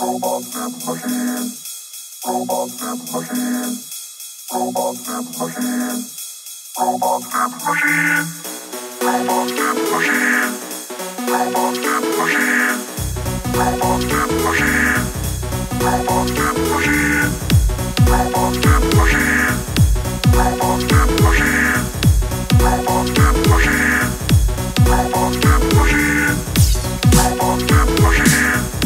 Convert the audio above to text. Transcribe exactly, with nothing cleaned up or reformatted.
Robot Pimp Machine. Robot Pimp Machine. Robot Pimp Machine. Robot Pimp Machine. Robot Pimp Machine. Robot Pimp Machine. Robot Pimp Machine. Robot Pimp Machine. Robot Pimp Machine. Robot Pimp Machine. Robot Pimp Machine. Robot Pimp Machine. Robot Pimp Machine.